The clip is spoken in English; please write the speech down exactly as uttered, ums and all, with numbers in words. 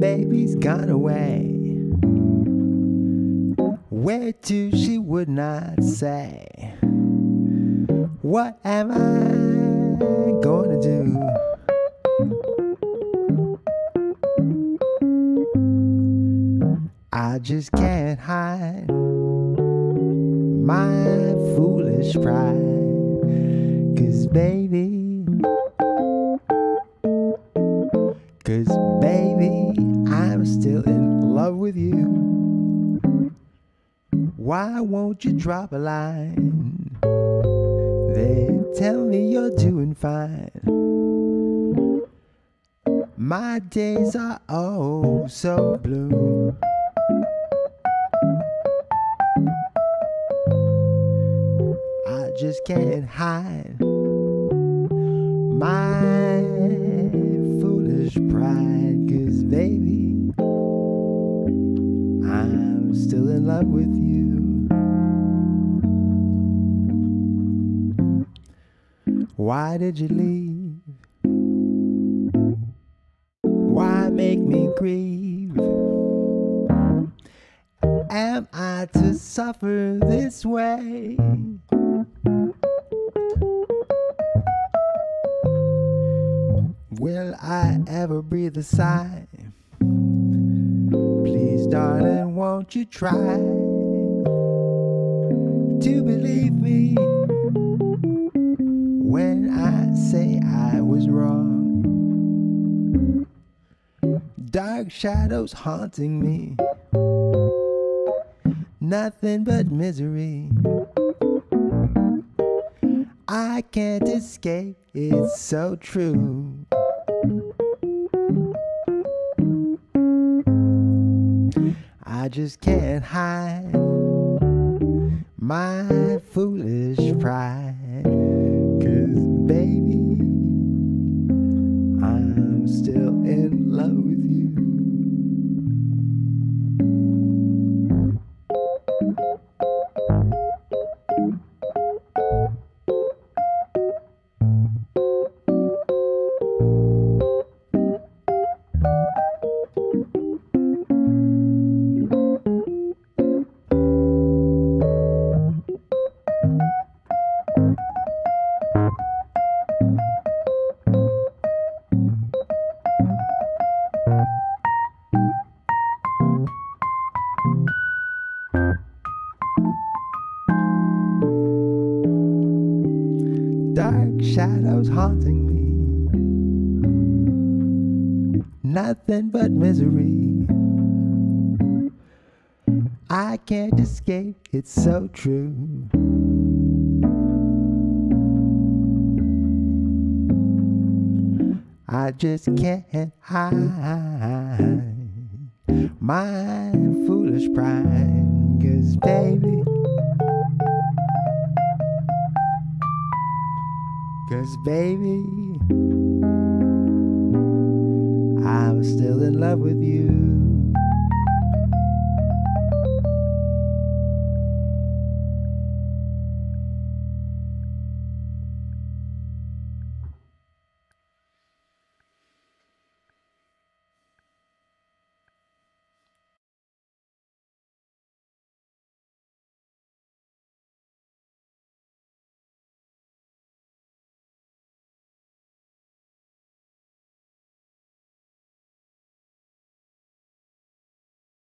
baby's gone away. Where to she would not say. What am I gonna do? I just can't hide my foolish pride. Cause baby, cause baby, I'm still in love with you. Why won't you drop a line? They tell me you're doing fine. My days are oh so blue. Just can't hide my foolish pride. Cause baby, I'm still in love with you. Why did you leave? Why make me grieve? Am I to suffer this way? Will I ever breathe a sigh? Please, darling, won't you try to believe me when I say I was wrong? Dark shadows haunting me, nothing but misery. I can't escape, it's so true. I just can't hide my foolish pride. Cause baby, I'm still in love with you. Dark shadows haunting me, nothing but misery. I can't escape, it's so true. I just can't hide my foolish pride. Cause baby, Cause baby, I'm still in love with you.